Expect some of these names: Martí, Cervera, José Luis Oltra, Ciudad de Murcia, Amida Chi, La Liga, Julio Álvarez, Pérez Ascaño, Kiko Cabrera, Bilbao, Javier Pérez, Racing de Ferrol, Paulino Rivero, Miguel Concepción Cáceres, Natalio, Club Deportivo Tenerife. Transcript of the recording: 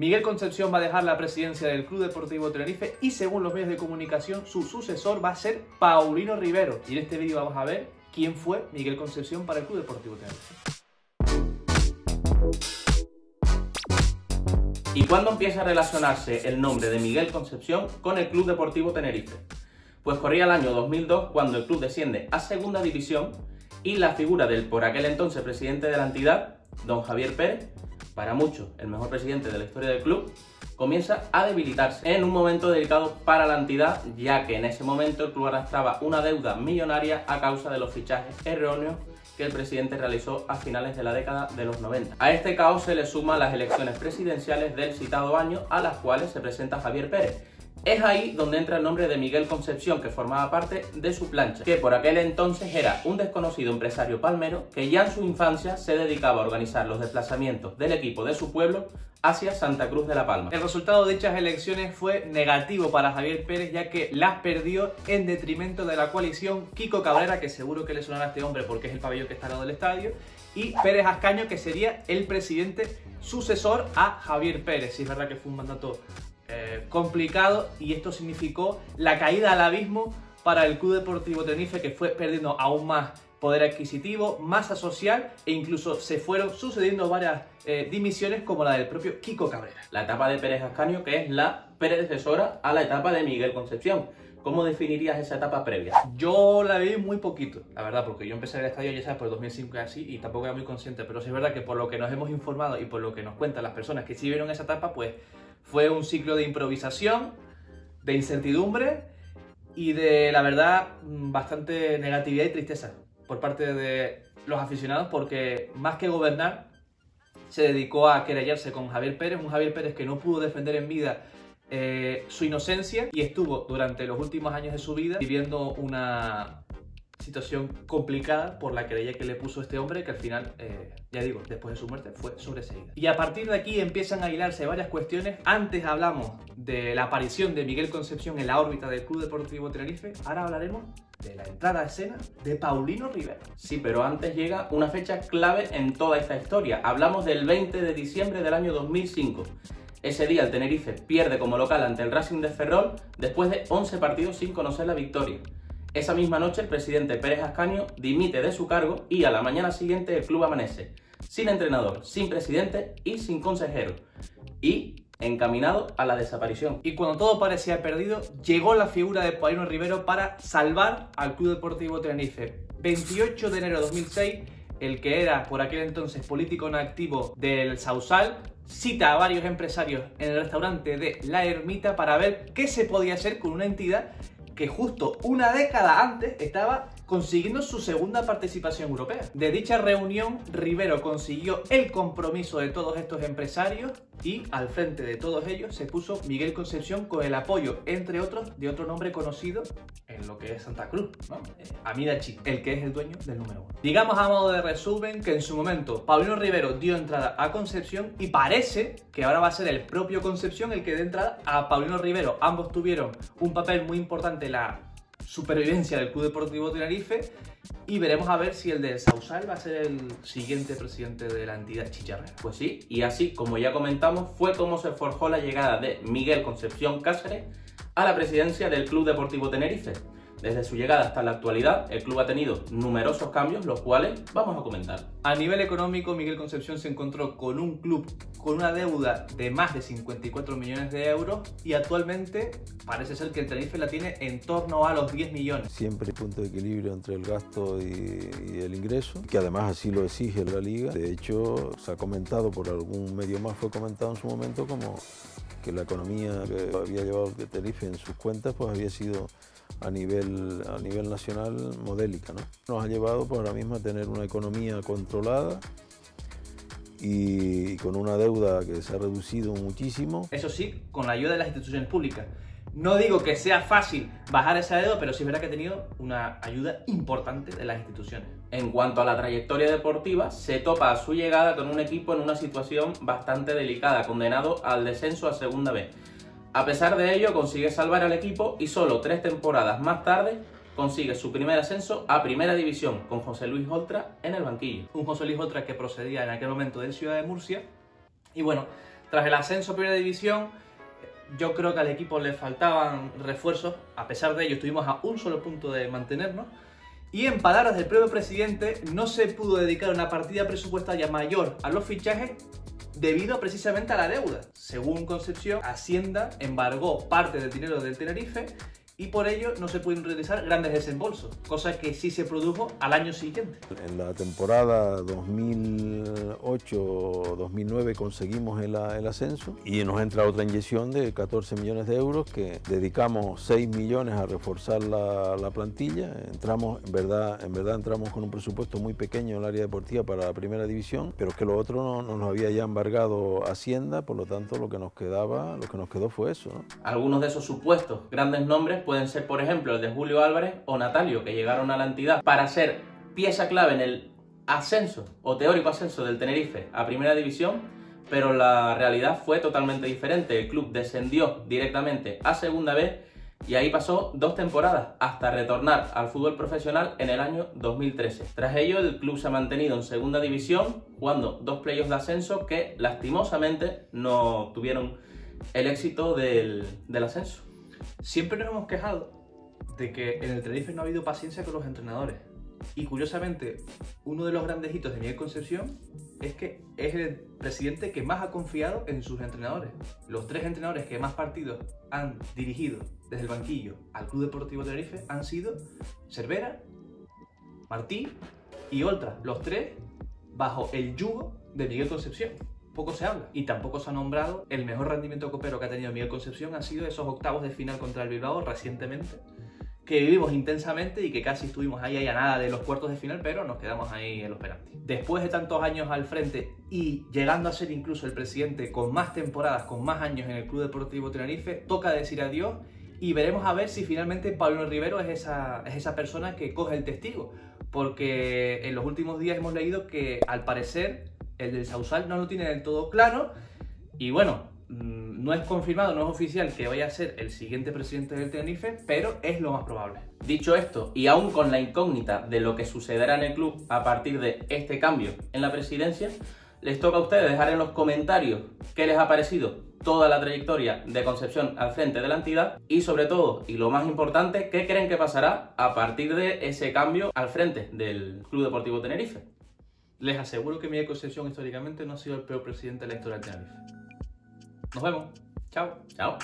Miguel Concepción va a dejar la presidencia del Club Deportivo Tenerife y, según los medios de comunicación, su sucesor va a ser Paulino Rivero. Y en este vídeo vamos a ver quién fue Miguel Concepción para el Club Deportivo Tenerife. ¿Y cuándo empieza a relacionarse el nombre de Miguel Concepción con el Club Deportivo Tenerife? Pues corría el año 2002 cuando el club desciende a Segunda División y la figura del por aquel entonces presidente de la entidad, don Javier Pérez, para muchos el mejor presidente de la historia del club, comienza a debilitarse en un momento delicado para la entidad, ya que en ese momento el club arrastraba una deuda millonaria a causa de los fichajes erróneos que el presidente realizó a finales de la década de los 90. A este caos se le suman las elecciones presidenciales del citado año, a las cuales se presenta Javier Pérez. Es ahí donde entra el nombre de Miguel Concepción, que formaba parte de su plancha, que por aquel entonces era un desconocido empresario palmero que ya en su infancia se dedicaba a organizar los desplazamientos del equipo de su pueblo hacia Santa Cruz de la Palma. El resultado de dichas elecciones fue negativo para Javier Pérez, ya que las perdió en detrimento de la coalición Kiko Cabrera, que seguro que le sonará a este hombre porque es el pabellón que está al lado del estadio, y Pérez Ascaño, que sería el presidente sucesor a Javier Pérez. Sí, es verdad que fue un mandato complicado, y esto significó la caída al abismo para el Club Deportivo Tenerife, que fue perdiendo aún más poder adquisitivo, masa social, e incluso se fueron sucediendo varias dimisiones como la del propio Kiko Cabrera. La etapa de Pérez Ascaño, que es la predecesora a la etapa de Miguel Concepción. ¿Cómo definirías esa etapa previa? Yo la vi muy poquito, la verdad, porque yo empecé en el estadio, ya sabes, por 2005 y así, y tampoco era muy consciente, pero sí es verdad que por lo que nos hemos informado y por lo que nos cuentan las personas que sí vieron esa etapa, pues fue un ciclo de improvisación, de incertidumbre y de, la verdad, bastante negatividad y tristeza por parte de los aficionados, porque más que gobernar, se dedicó a querellarse con Javier Pérez, un Javier Pérez que no pudo defender en vida su inocencia y estuvo durante los últimos años de su vida viviendo una situación complicada por la querella que le puso este hombre, que al final, ya digo, después de su muerte fue sobreseída. Y a partir de aquí empiezan a hilarse varias cuestiones. Antes hablamos de la aparición de Miguel Concepción en la órbita del Club Deportivo Tenerife, ahora hablaremos de la entrada a escena de Paulino Rivero. Sí, pero antes llega una fecha clave en toda esta historia. Hablamos del 20 de diciembre del año 2005. Ese día el Tenerife pierde como local ante el Racing de Ferrol después de 11 partidos sin conocer la victoria. Esa misma noche el presidente Pérez Ascaño dimite de su cargo y a la mañana siguiente el club amanece sin entrenador, sin presidente y sin consejero, y encaminado a la desaparición. Y cuando todo parecía perdido, llegó la figura de Paulino Rivero para salvar al Club Deportivo Tenerife. 28 de enero de 2006, el que era por aquel entonces político en activo del Sausal, cita a varios empresarios en el restaurante de La Ermita para ver qué se podía hacer con una entidad que justo una década antes estaba consiguiendo su segunda participación europea. De dicha reunión, Rivero consiguió el compromiso de todos estos empresarios y al frente de todos ellos se puso Miguel Concepción, con el apoyo, entre otros, de otro nombre conocido en lo que es Santa Cruz, ¿no? Amida Chi, el que es el dueño del número 1. Digamos a modo de resumen que en su momento Paulino Rivero dio entrada a Concepción y parece que ahora va a ser el propio Concepción el que dé entrada a Paulino Rivero. Ambos tuvieron un papel muy importante en la supervivencia del Club Deportivo Tenerife, y veremos a ver si el del Sausal va a ser el siguiente presidente de la entidad chicharrera. Pues sí, y así como ya comentamos, fue como se forjó la llegada de Miguel Concepción Cáceres a la presidencia del Club Deportivo Tenerife. Desde su llegada hasta la actualidad, el club ha tenido numerosos cambios, los cuales vamos a comentar. A nivel económico, Miguel Concepción se encontró con un club con una deuda de más de 54 millones de euros y actualmente parece ser que el Tenerife la tiene en torno a los 10 millones. Siempre punto de equilibrio entre el gasto y el ingreso, que además así lo exige la liga. De hecho, se ha comentado por algún medio más, fue comentado en su momento como que la economía que había llevado el Tenerife en sus cuentas pues había sido a nivel nacional modélica, ¿no? Nos ha llevado pues, ahora mismo a tener una economía controlada y con una deuda que se ha reducido muchísimo. Eso sí, con la ayuda de las instituciones públicas. No digo que sea fácil bajar esa deuda, pero sí es verdad que ha tenido una ayuda importante de las instituciones. En cuanto a la trayectoria deportiva, se topa a su llegada con un equipo en una situación bastante delicada, condenado al descenso a Segunda B. A pesar de ello, consigue salvar al equipo y solo 3 temporadas más tarde consigue su primer ascenso a Primera División con José Luis Oltra en el banquillo. Un José Luis Oltra que procedía en aquel momento de Ciudad de Murcia y bueno, Tras el ascenso a Primera División, yo creo que al equipo le faltaban refuerzos. A pesar de ello, estuvimos a un solo punto de mantenernos. Y en palabras del propio presidente, no se pudo dedicar una partida presupuestaria mayor a los fichajes debido precisamente a la deuda. Según Concepción, Hacienda embargó parte del dinero del Tenerife y por ello no se pueden realizar grandes desembolsos, cosa que sí se produjo al año siguiente. En la temporada 2008-2009 conseguimos el ascenso y nos entra otra inyección de 14 millones de euros que dedicamos 6 millones a reforzar la plantilla. Entramos, en verdad entramos con un presupuesto muy pequeño en el área deportiva para la Primera División, pero es que lo otro no nos había ya embargado Hacienda, por lo tanto lo que nos quedó fue eso, ¿no? Algunos de esos supuestos grandes nombres pueden ser, por ejemplo, el de Julio Álvarez o Natalio, que llegaron a la entidad para ser pieza clave en el ascenso o teórico ascenso del Tenerife a Primera División, pero la realidad fue totalmente diferente. El club descendió directamente a Segunda B y ahí pasó 2 temporadas hasta retornar al fútbol profesional en el año 2013. Tras ello, el club se ha mantenido en Segunda División jugando 2 playoffs de ascenso que lastimosamente no tuvieron el éxito del ascenso. Siempre nos hemos quejado de que en el Tenerife no ha habido paciencia con los entrenadores. Y curiosamente, uno de los grandes hitos de Miguel Concepción es que es el presidente que más ha confiado en sus entrenadores. Los 3 entrenadores que más partidos han dirigido desde el banquillo al Club Deportivo Tenerife han sido Cervera, Martí y Oltra. Los 3 bajo el yugo de Miguel Concepción. Poco se habla y tampoco se ha nombrado. El mejor rendimiento copero que ha tenido Miguel Concepción han sido esos octavos de final contra el Bilbao recientemente, que vivimos intensamente y que casi estuvimos ahí a nada de los cuartos de final, pero nos quedamos ahí en los penaltis. Después de tantos años al frente y llegando a ser incluso el presidente con más temporadas, con más años en el Club Deportivo Tenerife, toca decir adiós y veremos a ver si finalmente Paulino Rivero es esa persona que coge el testigo, porque en los últimos días hemos leído que al parecer el del Sausal no lo tiene del todo claro y bueno, no es confirmado, no es oficial que vaya a ser el siguiente presidente del Tenerife, pero es lo más probable. Dicho esto, y aún con la incógnita de lo que sucederá en el club a partir de este cambio en la presidencia, les toca a ustedes dejar en los comentarios qué les ha parecido toda la trayectoria de Concepción al frente de la entidad y sobre todo, y lo más importante, qué creen que pasará a partir de ese cambio al frente del Club Deportivo Tenerife. Les aseguro que Miguel Concepción históricamente no ha sido el peor presidente de la historia del Tenerife. Nos vemos. Chao. Chao.